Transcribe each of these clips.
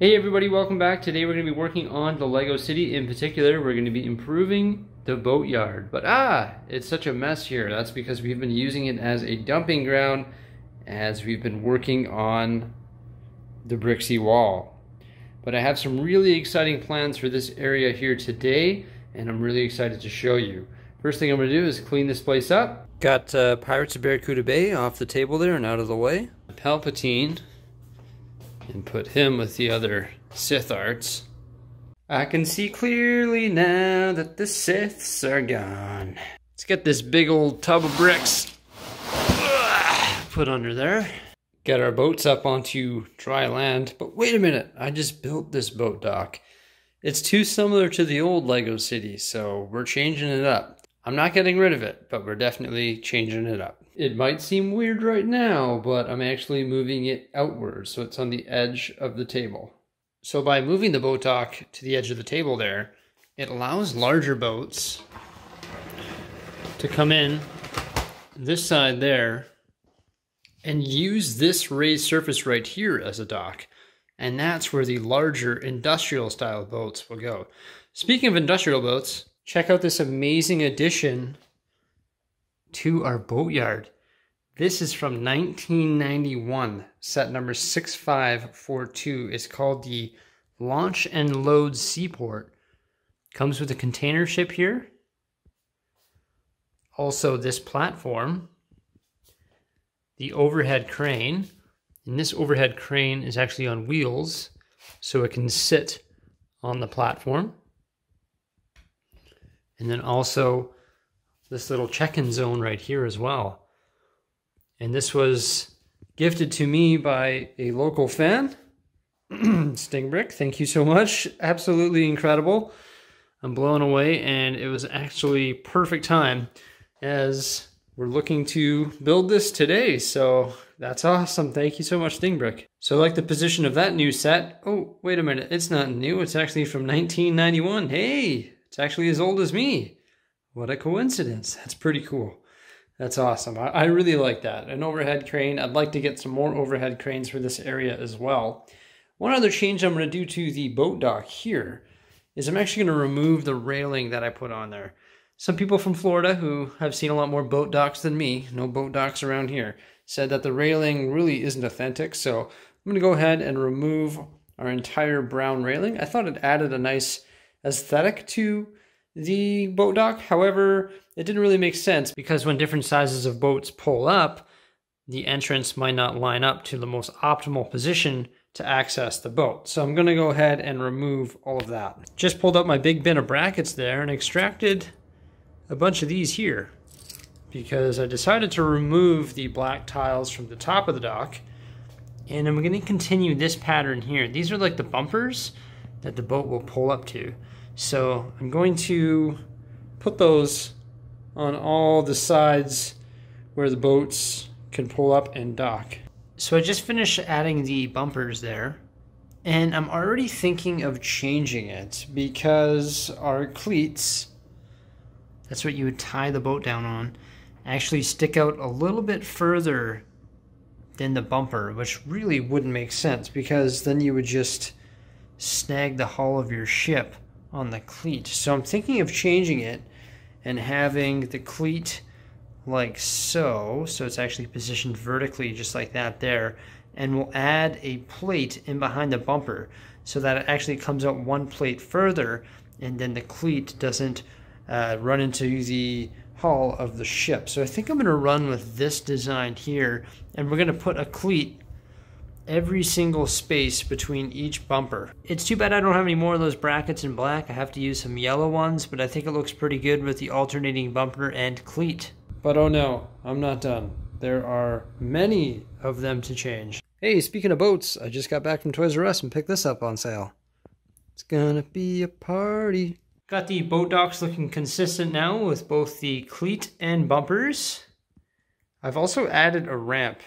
Hey everybody, welcome back. Today we're going to be working on the LEGO City. In particular, we're going to be improving the boatyard. But it's such a mess here. That's because we've been using it as a dumping ground as we've been working on the Brixie Wall. But I have some really exciting plans for this area here today, and I'm really excited to show you. First thing I'm going to do is clean this place up. Got Pirates of Barracuda Bay off the table there and out of the way. Palpatine. And put him with the other Sith arts. I can see clearly now that the Siths are gone. Let's get this big old tub of bricks put under there. Get our boats up onto dry land. But wait a minute, I just built this boat dock. It's too similar to the old LEGO City, so we're changing it up. I'm not getting rid of it, but we're definitely changing it up. It might seem weird right now, but I'm actually moving it outwards, so it's on the edge of the table. So by moving the boat dock to the edge of the table there, it allows larger boats to come in this side there and use this raised surface right here as a dock. And that's where the larger industrial style boats will go. Speaking of industrial boats, check out this amazing addition to our boatyard. This is from 1991, set number 6542. It's called the Launch and Load Seaport. Comes with a container ship here. Also this platform, the overhead crane. And this overhead crane is actually on wheels, so it can sit on the platform. And then also this little check-in zone right here as well. And this was gifted to me by a local fan, Stingbrick. Thank you so much. Absolutely incredible. I'm blown away, and it was actually perfect time as we're looking to build this today. So that's awesome. Thank you so much, Stingbrick. So I like the position of that new set. Oh, wait a minute. It's not new. It's actually from 1991. Hey! It's actually as old as me. What a coincidence. That's pretty cool. That's awesome. I really like that. An overhead crane. I'd like to get some more overhead cranes for this area as well. One other change I'm going to do to the boat dock here is I'm actually going to remove the railing that I put on there. Some people from Florida who have seen a lot more boat docks than me, no boat docks around here, said that the railing really isn't authentic. So I'm going to go ahead and remove our entire brown railing. I thought it added a nice aesthetic to the boat dock. However, it didn't really make sense because when different sizes of boats pull up, the entrance might not line up to the most optimal position to access the boat. So I'm gonna go ahead and remove all of that. Just pulled up my big bin of brackets there and extracted a bunch of these here because I decided to remove the black tiles from the top of the dock. And I'm gonna continue this pattern here. These are like the bumpers that the boat will pull up to. So I'm going to put those on all the sides where the boats can pull up and dock. So I just finished adding the bumpers there, and I'm already thinking of changing it because our cleats, that's what you would tie the boat down on, actually stick out a little bit further than the bumper, which really wouldn't make sense because then you would just snag the hull of your ship on the cleat. So I'm thinking of changing it and having the cleat like so. So it's actually positioned vertically just like that there. And we'll add a plate in behind the bumper so that it actually comes out one plate further and then the cleat doesn't run into the hull of the ship. So I think I'm going to run with this design here, and we're going to put a cleat every single space between each bumper. It's too bad I don't have any more of those brackets in black. I have to use some yellow ones, but I think it looks pretty good with the alternating bumper and cleat. But oh no, I'm not done. There are many of them to change. Hey, speaking of boats, I just got back from Toys R Us and picked this up on sale. It's gonna be a party. Got the boat docks looking consistent now with both the cleat and bumpers. I've also added a ramp,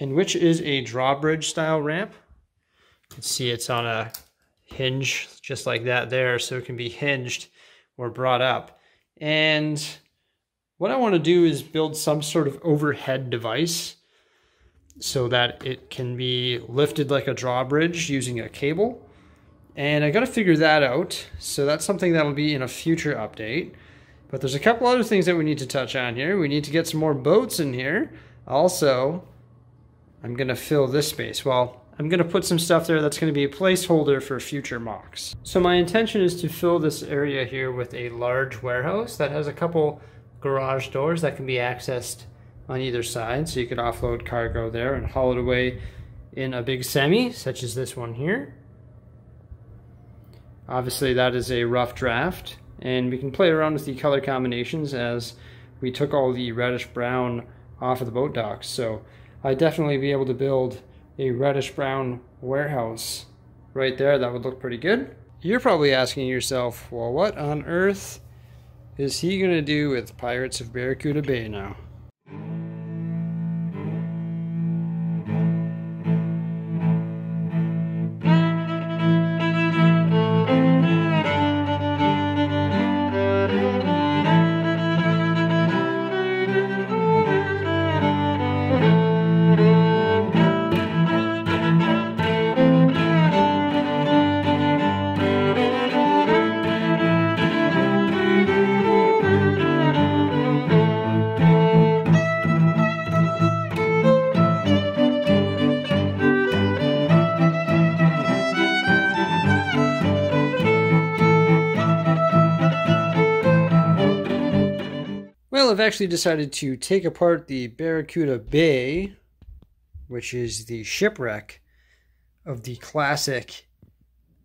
and which is a drawbridge style ramp. You can see it's on a hinge just like that there, so it can be hinged or brought up. And what I want to do is build some sort of overhead device so that it can be lifted like a drawbridge using a cable. And I gotta figure that out, so that's something that'll be in a future update. But there's a couple other things that we need to touch on here. We need to get some more boats in here. Also, I'm gonna fill this space. Well, I'm gonna put some stuff there that's gonna be a placeholder for future mocks. So my intention is to fill this area here with a large warehouse that has a couple garage doors that can be accessed on either side, so you could offload cargo there and haul it away in a big semi, such as this one here. Obviously that is a rough draft, and we can play around with the color combinations as we took all the reddish brown off of the boat docks. So I'd definitely be able to build a reddish brown warehouse right there. That would look pretty good. You're probably asking yourself, well, what on earth is he gonna do with Pirates of Barracuda Bay now? I've actually decided to take apart the Barracuda Bay, which is the shipwreck of the classic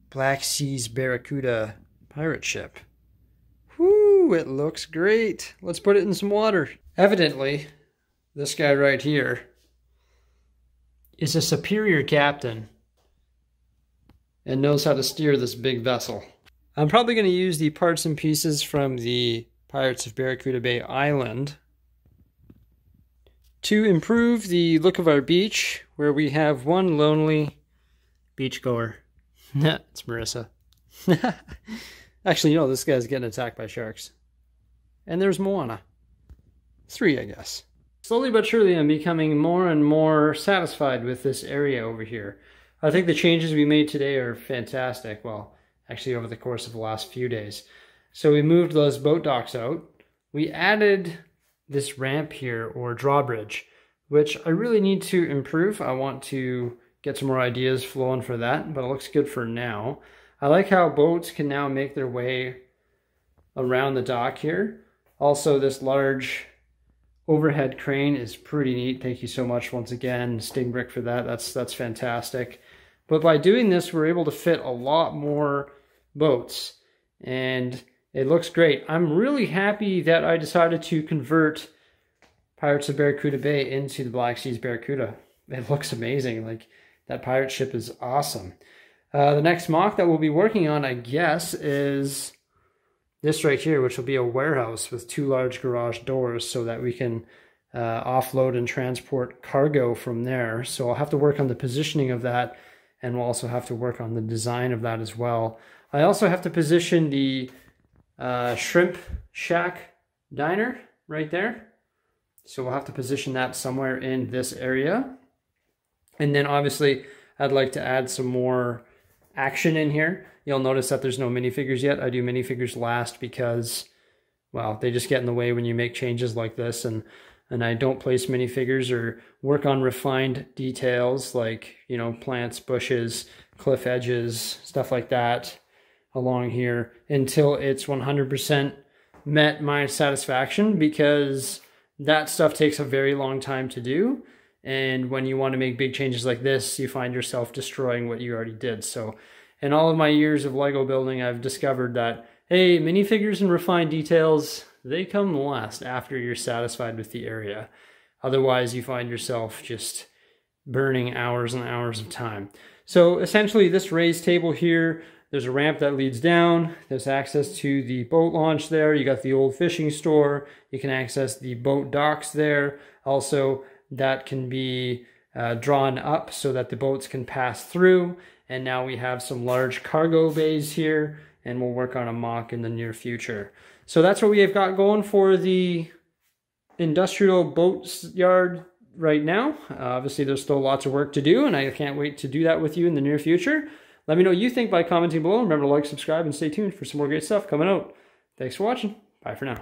Black Seas Barracuda pirate ship. Whoo, it looks great. Let's put it in some water. Evidently, this guy right here is a superior captain and knows how to steer this big vessel. I'm probably going to use the parts and pieces from the Pirates of Barracuda Bay Island to improve the look of our beach, where we have one lonely beachgoer. It's Marissa. Actually, no, this guy's getting attacked by sharks. And there's Moana. Three, I guess. Slowly but surely, I'm becoming more and more satisfied with this area over here. I think the changes we made today are fantastic. Well, actually, over the course of the last few days. So we moved those boat docks out. We added this ramp here, or drawbridge, which I really need to improve. I want to get some more ideas flowing for that, but it looks good for now. I like how boats can now make their way around the dock here. Also, this large overhead crane is pretty neat. Thank you so much once again, Stingbrick, for that. That's fantastic. But by doing this, we're able to fit a lot more boats, and it looks great. I'm really happy that I decided to convert Pirates of Barracuda Bay into the Black Seas Barracuda. It looks amazing. Like, that pirate ship is awesome. The next mock that we'll be working on, I guess, is this right here, which will be a warehouse with two large garage doors so that we can offload and transport cargo from there. So I'll have to work on the positioning of that, and we'll also have to work on the design of that as well. I also have to position the Shrimp Shack Diner right there. So we'll have to position that somewhere in this area. And then obviously I'd like to add some more action in here. You'll notice that there's no minifigures yet. I do minifigures last because, well, they just get in the way when you make changes like this, and I don't place minifigures or work on refined details like, you know, plants, bushes, cliff edges, stuff like that along here until it's 100% met my satisfaction, because that stuff takes a very long time to do, and when you want to make big changes like this, you find yourself destroying what you already did. So in all of my years of LEGO building, I've discovered that, hey, minifigures and refined details, they come last after you're satisfied with the area. Otherwise, you find yourself just burning hours and hours of time. So essentially, this raised table here, there's a ramp that leads down. There's access to the boat launch there. You got the old fishing store. You can access the boat docks there. Also, that can be drawn up so that the boats can pass through. And now we have some large cargo bays here, and we'll work on a mock in the near future. So that's what we have got going for the industrial boat yard right now. Obviously, there's still lots of work to do, and I can't wait to do that with you in the near future. Let me know what you think by commenting below. Remember to like, subscribe, and stay tuned for some more great stuff coming out. Thanks for watching. Bye for now.